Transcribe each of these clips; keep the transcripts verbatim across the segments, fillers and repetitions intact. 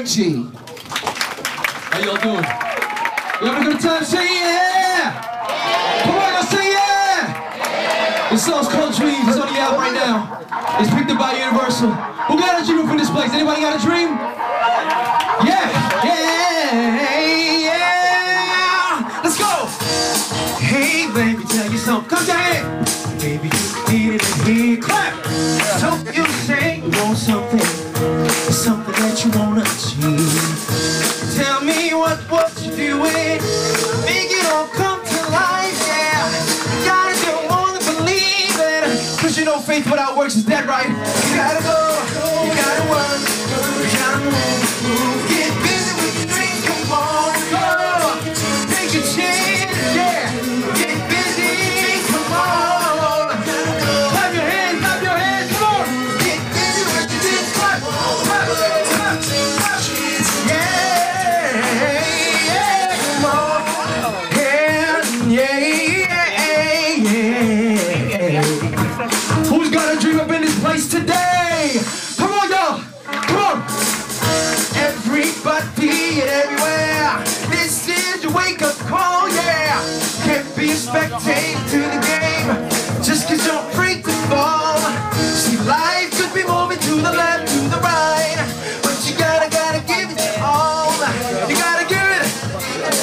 Richie. How y'all doing? You having a good time? Say yeah! yeah. Come on, I say yeah! yeah. This song's called Dreams. It's on the album right now. It's picked up by Universal. Who got a dream from this place? Anybody got a dream? Yeah! Yeah! Yeah! Let's go! Hey, baby, tell you something. Come down here! Baby, you need it in here. Clap! Yeah. So you say you want something, something that you wanna achieve. Tell me what, what you doing, make it all come to life, yeah. You gotta do more than believe it, cause you know faith without works is dead, right? You gotta go, you gotta work, you gotta move, move. Get busy with your dreams, come on, go. Take a chance, yeah. Spectate to the game, just cause you're free to fall. See, life could be moving to the left, to the right, but you gotta, gotta give it your all. You gotta give it,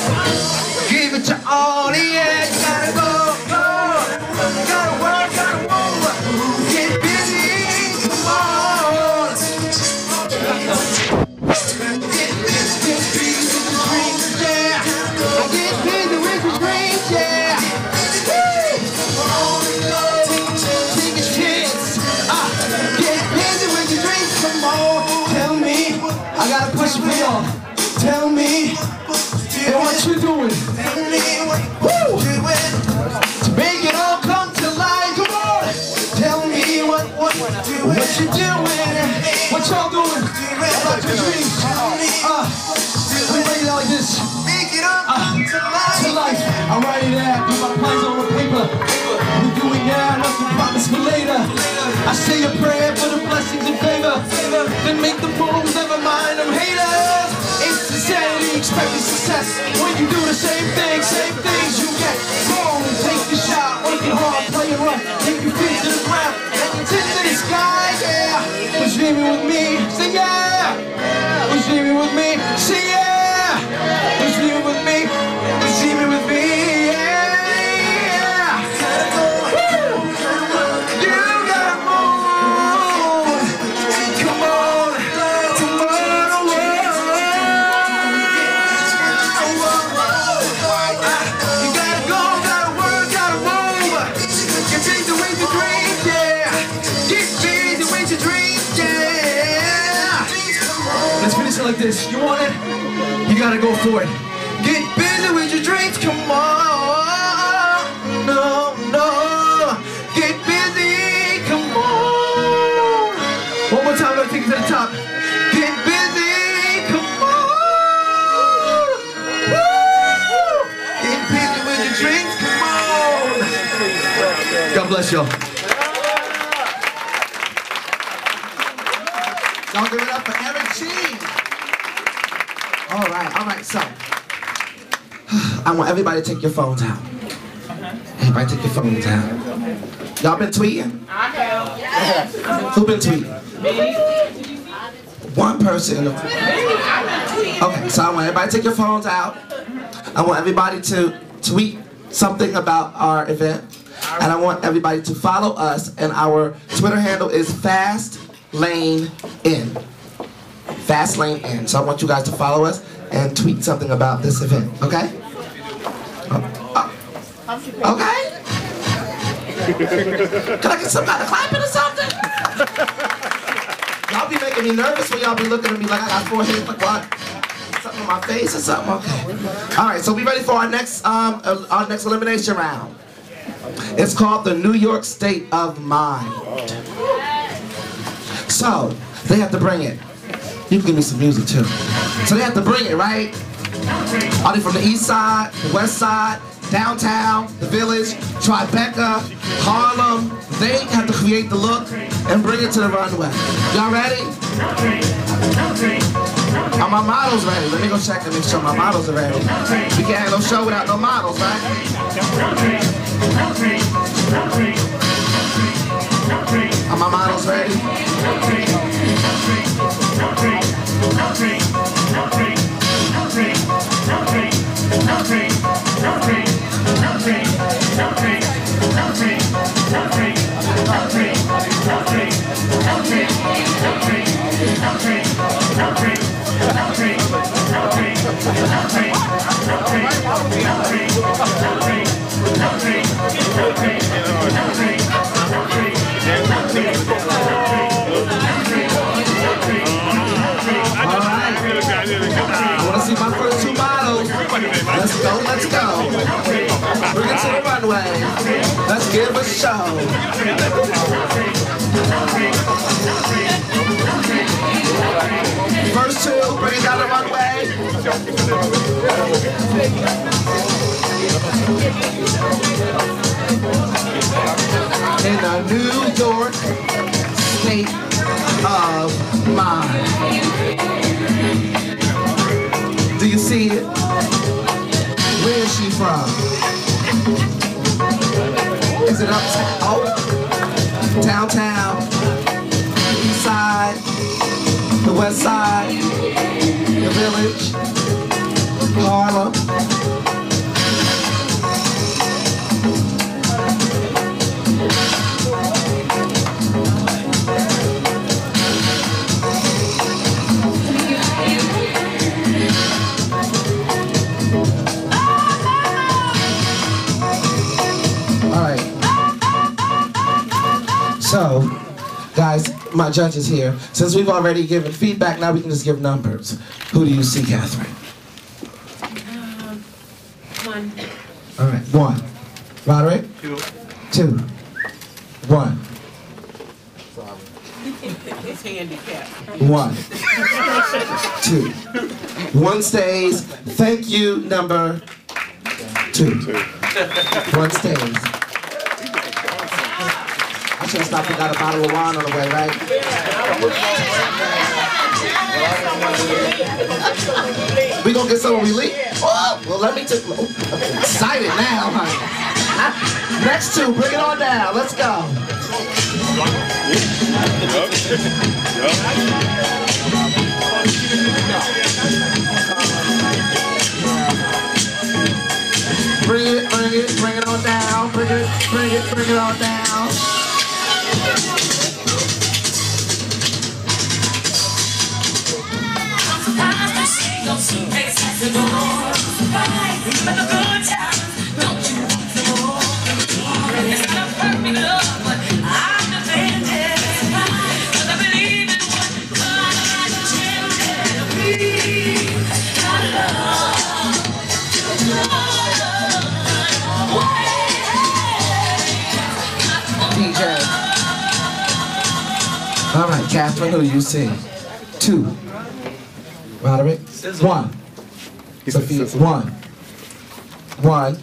give it your all, yeah. You gotta go, go, you gotta work, you gotta move, get busy, come on. Get busy with the dreams, yeah. Get busy with the dreams, yeah. Tell me and what you're doing. Tell me what you're doing to make it all come to life. Come on, tell me what what you're doing. What you're doing? What y'all doing? About your dreams. Uh, we make it like this. Make it all come to life. To life. I'm writing that. Put my plans on the paper. We're doing now. What's the promise for later? I say a prayer for the blessings and favor. Then make the rules. Never mind. I'm haters. Expecting success when you do the same thing, same things you get. Boom, take the shot, work it hard, play it right, take your feet to the ground, and your tip to the sky, yeah. Who's dreaming with me? Say yeah. Who's dreaming with me? Say yeah. Who's dreaming with me? Who's dreaming with me? Yeah. Woo. You gotta move. Come on, come on. Like this. You want it? You gotta go for it. Get busy with your dreams, come on. No, no. Get busy, come on. One more time, let's take it to the top. Get busy, come on. Woo! Get busy with your dreams, come on. God bless y'all. Y'all give it up for Eric Sheen. All right, all right, so I want everybody to take your phones out. Everybody take your phones out. Y'all been tweeting? I have. Yes. Who been tweeting? Me. One person in the room. Okay, so I want everybody to take your phones out. I want everybody to tweet something about our event. And I want everybody to follow us. And our Twitter handle is Fast Lane N. Fast Lane N. So I want you guys to follow us and tweet something about this event, okay? Oh, oh. Okay? Can I get somebody clapping or something? Y'all be making me nervous when y'all be looking at me like I got four heads, like what? Something on my face or something? Okay. All right, so we ready for our next, um, our next elimination round. It's called the New York State of Mind. So, they have to bring it. You can give me some music too. So they have to bring it, right? Are they from the east side, the west side, downtown, the village, Tribeca, Harlem? They have to create the look and bring it to the runway. Y'all ready? Are my models ready? Let me go check and make sure my models are ready. We can't have no show without no models, right? Are my models ready? Let's go, let's go. Bring it to the runway. Let's give a show. First two, bring it down the runway. In the New York state of mind. Do you see it? Where is she from? Is it uptown? Oh, downtown, east side, the west side, the village, Harlem. So, guys, my judge is here. Since we've already given feedback, now we can just give numbers. Who do you see, Catherine? Uh, one. All right, one. Roderick? Two. Two. One. It's handicapped. One. Two. One stays. Thank you, number two. two. One stays. I should have stopped and got a bottle of wine on the way, right? Yeah. We gonna get some when we leave? Oh, well let me just, oh, I'm excited now, honey. Next two, bring it on down, let's go. Bring it, bring it, bring it on down, bring it, bring it, bring it on down. All right, Catherine, who do you see? Two. Roderick? One. Sophie, one. One.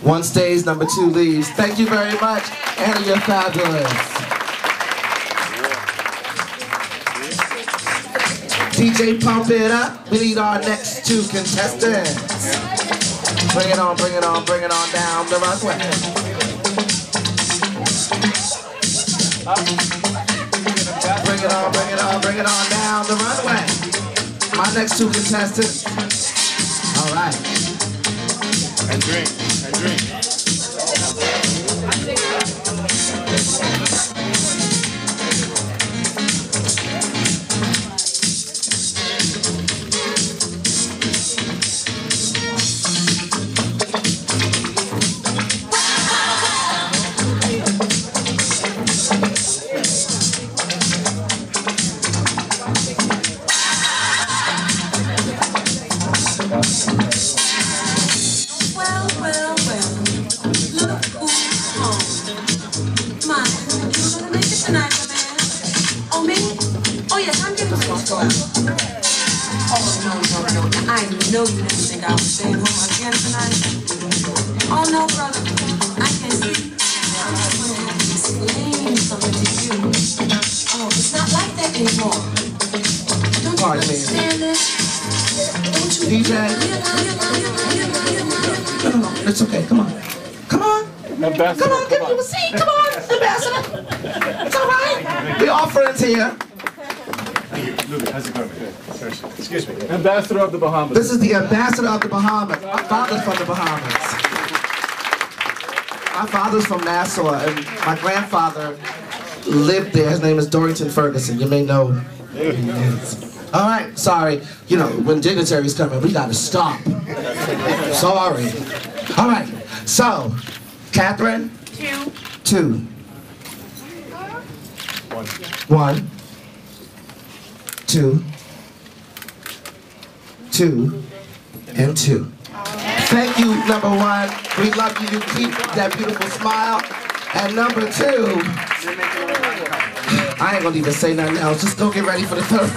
One stays, number two leaves. Thank you very much, and you're fabulous. D J, pump it up. We need our next two contestants. Bring it on, bring it on, bring it on down the runway. Bring it on, bring it on, bring it on down the runway. My next two contestants. All right. And drink, and drink. I know you didn't think I would stay home again tonight. Oh no, brother, I can't sleep. I'm just gonna have to explain something to you. Oh, it's not like that anymore. Don't you understand this? D J. No, no, no, it's okay. Come on. Come on. Ambassador, come on, give me a seat. Come on, Ambassador. It's all right. We're all friends here. How's it going? Excuse me. Ambassador of the Bahamas. This is the Ambassador of the Bahamas. My father's from the Bahamas. My father's from Nassau, and my grandfather lived there. His name is Dorrington Ferguson. You may know who he is. All right, sorry. You know, when dignitaries come in, we gotta stop. Sorry. All right, so, Catherine? Two. Two. One. One. Two, two, and two. Thank you, number one. We love you. You keep that beautiful smile. And number two, I ain't gonna even say nothing else. Just go get ready for the third.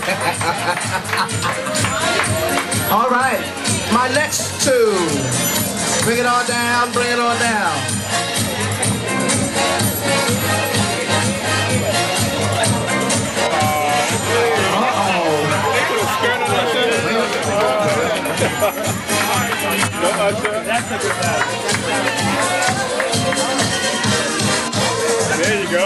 All right, my next two. Bring it on down. Bring it on down. That's a good one. There you go.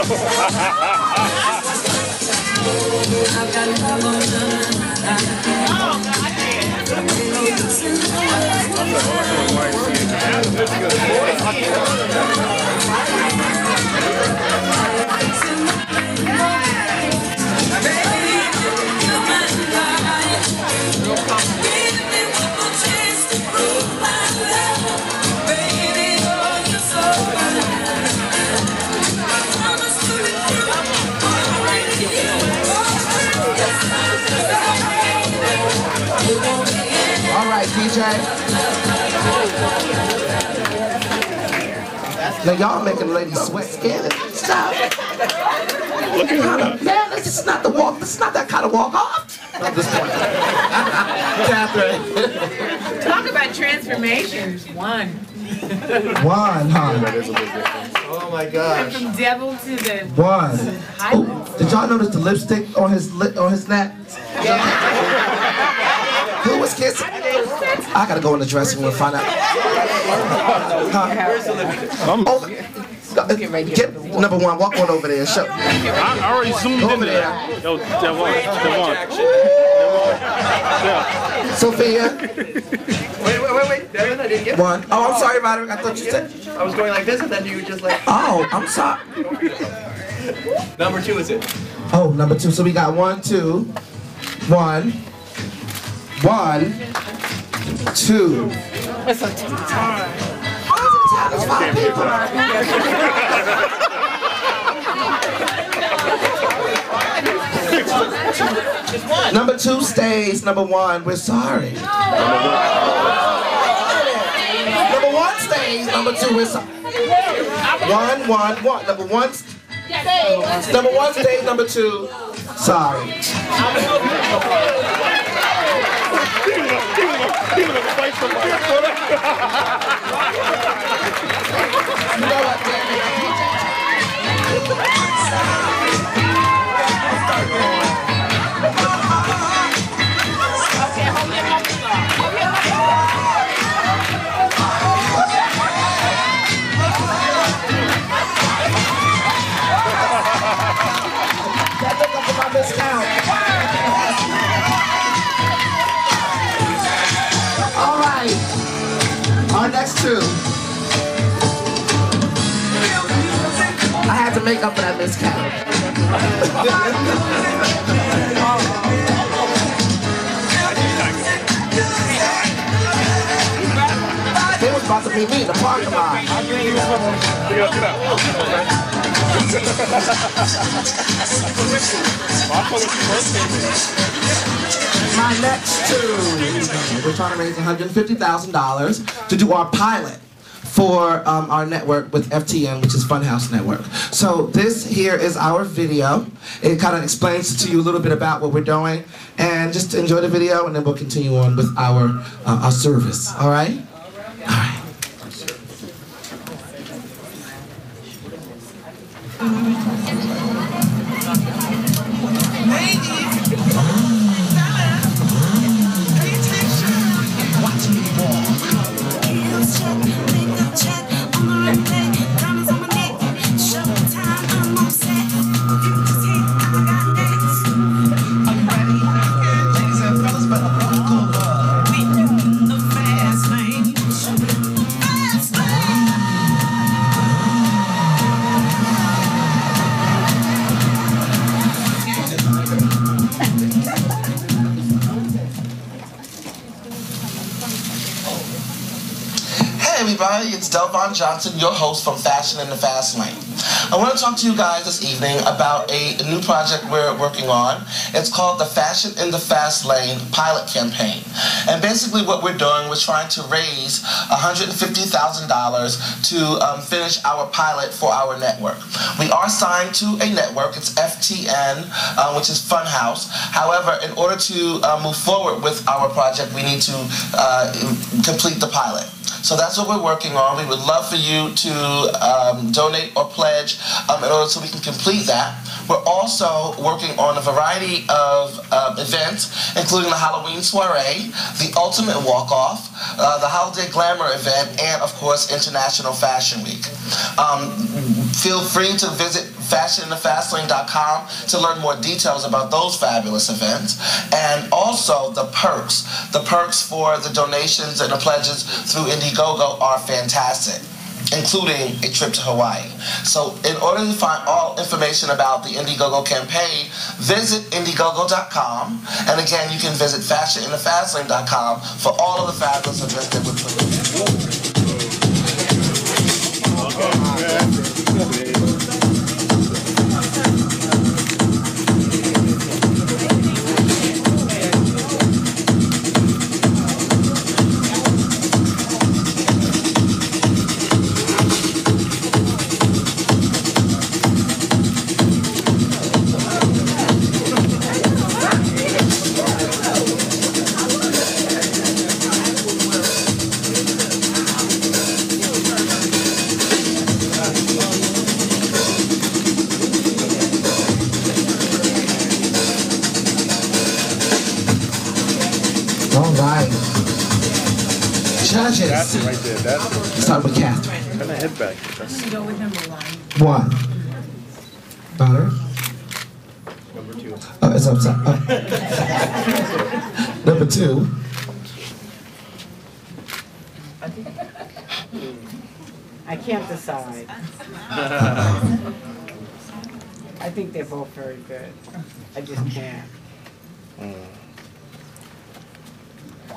D J. Now y'all making ladies sweat, scared. Stop. Look at her. Man, this is not the walk. This is not that kind of walk off. At this point. Catherine. Talk about transformations. One. One, huh? Oh my gosh. Went from devil to the one. Ooh, did y'all notice the lipstick on his lip on his neck? Who was kissing? I gotta go in the dressing room and find out. Huh? Over, get number one, walk on over there. Show. I already zoomed in there. there. Yo, that one, that one. Sophia. Wait, wait, wait, wait. Devin, I didn't get one. Oh, I'm sorry, Roderick. I thought you said. I was going like this, and then you were just like. Oh, I'm sorry. Number two is it? Oh, number two. So we got one, two, one. One, two. That's a time. That's a people. Just one. Number two stays. Number one, we're sorry. No. Number one stays. Number two, we're sorry. One, one, one. Number one stays. Number one stays. Number two, sorry. You know what, that took up about this count. Our next two. I had to make up for that miscount. They was about to be me in the parking lot. My next two. We're trying to raise one hundred fifty thousand dollars to do our pilot for um, our network with F T N, which is Funhouse Network. So this here is our video. It kind of explains to you a little bit about what we're doing. And just enjoy the video, and then we'll continue on with our, uh, our service. All right? All right. Ladies, fellas, pay attention. Hey everybody, it's Delvon Johnson, your host from Fashion in the Fast Lane. I want to talk to you guys this evening about a new project we're working on. It's called the Fashion in the Fast Lane pilot campaign. And basically what we're doing, we're trying to raise one hundred fifty thousand dollars to um, finish our pilot for our network. We are signed to a network, it's F T N, uh, which is Funhouse. However, in order to uh, move forward with our project, we need to uh, complete the pilot. So that's what we're working on. We would love for you to um, donate or pledge um, in order so we can complete that. We're also working on a variety of uh, events, including the Halloween soiree, the Ultimate Walk-Off, uh, the Holiday Glamour event, and of course, International Fashion Week. Um, feel free to visit fashion in the fast lane dot com to learn more details about those fabulous events, and also the perks. The perks for the donations and the pledges through Indiegogo are fantastic, including a trip to Hawaii. So in order to find all information about the Indiegogo campaign, visit Indiegogo dot com, and again, you can visit fashion in the fast lane dot com for all of the fabulous events that we're putting in. Judges. Catherine right there. That's Let's start with Catherine. I'm going to head back. I'm going to go with number one. One. Butter. Number two. Oh, it's upside. Oh. Number two. I can't decide. I think they're both very good. I just can't. Mm.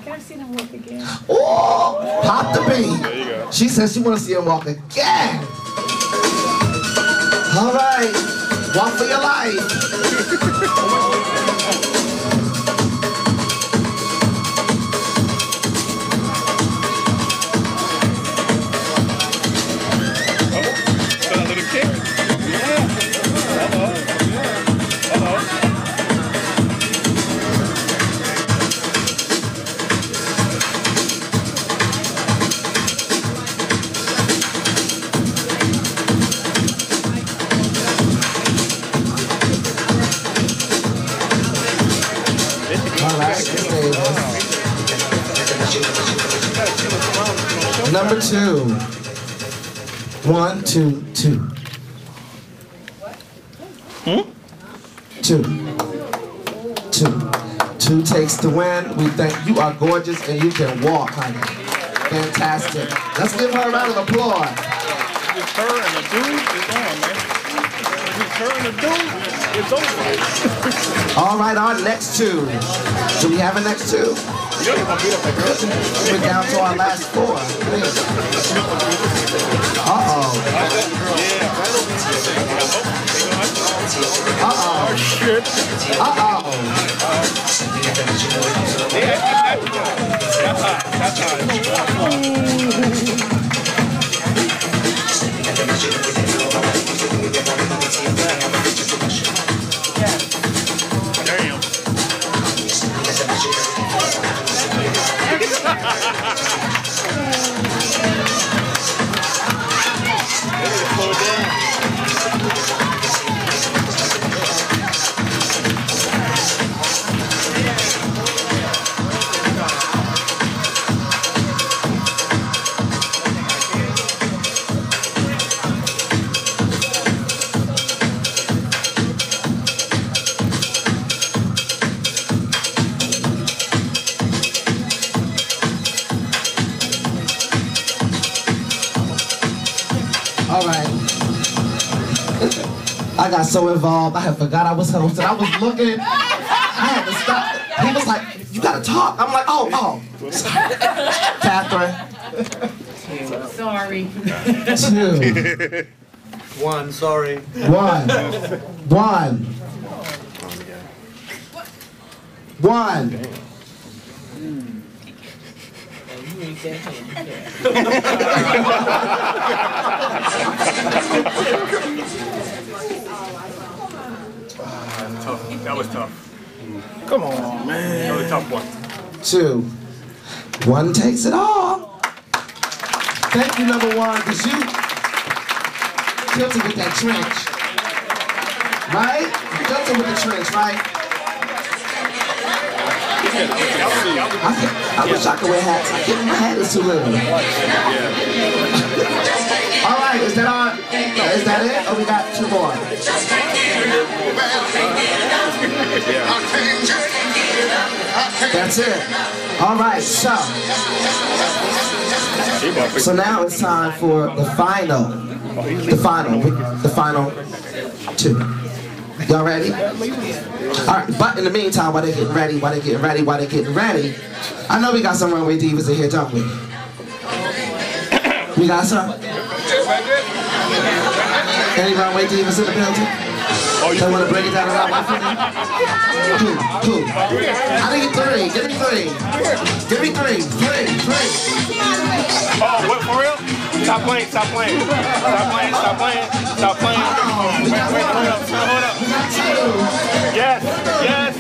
Can I see them walk again? Oh, pop the beat. There you go. She says she wants to see them walk again. All right, walk for your life. Oh, got a little kick. Yeah. Uh-oh. Uh-oh. Number two. One, two, two. Hmm? Two. Two. Two takes the win. We think you are gorgeous and you can walk, honey. Fantastic. Let's give her a round of applause. It's her and the dude is on, man. It's her and the dude, it's over. All right, our next two. Do we have a next two? We're down to our last four. Uh-oh. Uh-oh. Uh-oh. Damn. I got so involved, I had forgot I was hosting. I was looking, I had to stop. He was like, you gotta talk. I'm like, oh, oh. Catherine. Sorry. Two. One, sorry. One. One. One. That's tough. That was tough. Come on, man. That was a tough one. Two. One takes it all. Thank you, number one, because you killed it with that trench. Right? You killed it with the trench, right? I, I wish I could wear hats. I can't, my hat is too little. All right, is that all? Is that it? Oh, we got two more. That's it. All right, so. So now it's time for the final. The final. The final two. Y'all ready? Alright, but in the meantime, while they getting ready, while they getting ready, while they getting ready, I know we got some Runway Divas in here, don't we? We got some? Any Runway Divas in the building? They want to break it down around my finger? Two, two. I need three, give me three. Give me three, three, three. Oh, what, for real? Stop playing, stop playing, stop playing, stop playing, stop playing. Wait, wait, hold up, hold up. Yes, yes,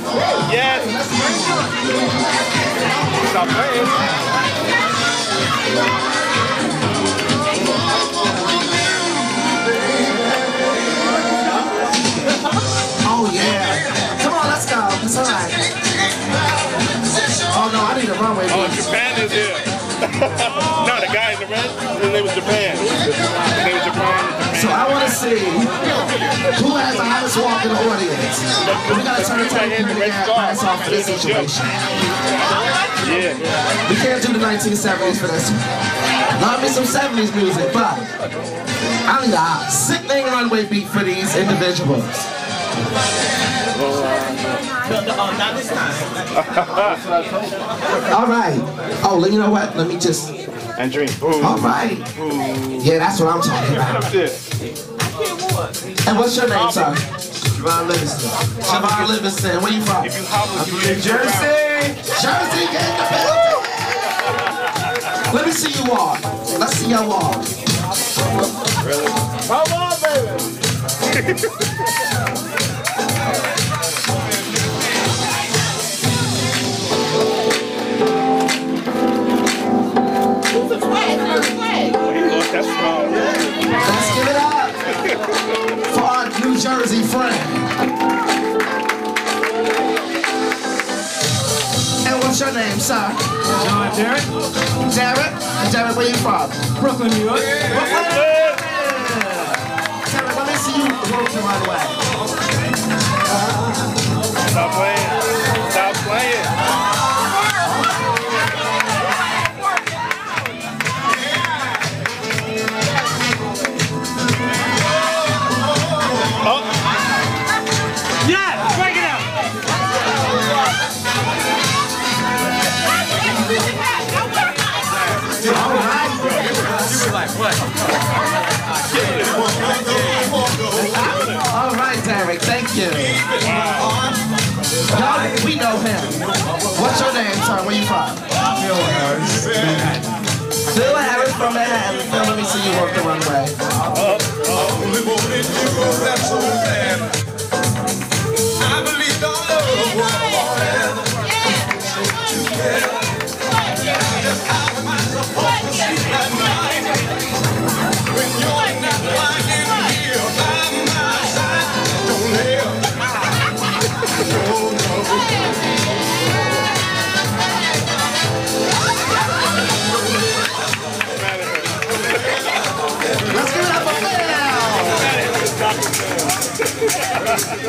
yes. Stop playing. Oh yeah. Come on, let's go. It's all right. Oh no, I need a runway. Oh, Japan is here. No, the guy in the red, his name was Japan. His name was Japan. So I want to see who has the hottest walk in the audience. We got to turn the time and pass off for this situation. Yeah. We can't do the nineteen seventies for this one. Love me some seventies music, but I need a sickening runway beat for these individuals. No, no, not this time. All right. Oh, you know what? Let me just. And drink. Ooh. All right. Ooh. Yeah, that's what I'm talking about. And what's your name, sir? Siobhan Livingston. Siobhan Livingston. Where you from? If you holler, you Jersey. Jersey. Jersey, get in the building. Let me see you walk. Let's see y'all walk. Really? Come on, baby. That's wrong. Let's give it up for our New Jersey friend. And what's your name, sir? John Derek. Derek? Derek, where you from? Brooklyn, New York. Yeah. Brooklyn? Yeah. Derek, let me see you working right away. Uh, Stop playing. Stop playing. What? All right, Derek, thank you. Y'all, we know him. What's your name, sir? Where you from? Phil Harris. Phil Harris from Manhattan. Phil, let me see you work the runway. I believe all over the world.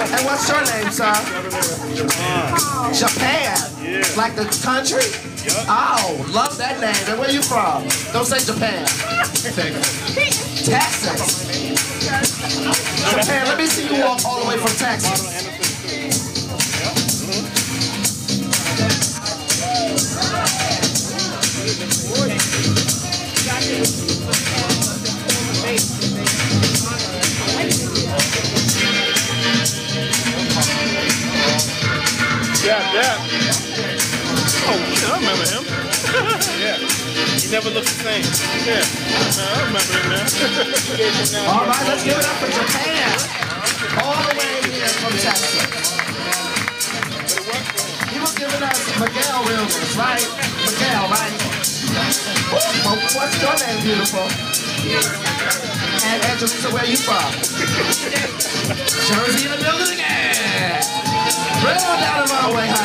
And what's your name, sir? Japan. Japan? Yeah. Like the country? Yep. Oh, love that name. And where you from? Don't say Japan. Texas. Japan, let me see you walk all the way from Texas. Yep. Mm-hmm. Yeah. You never look the same. Yeah. I remember it now. All right, let's give it up for Japan. All the way here from Texas. He was giving us Miguel Williams, right? Miguel, right? Well, what's your name, beautiful? And Angelina, where you from? Jersey in the building again. Drill down the runway,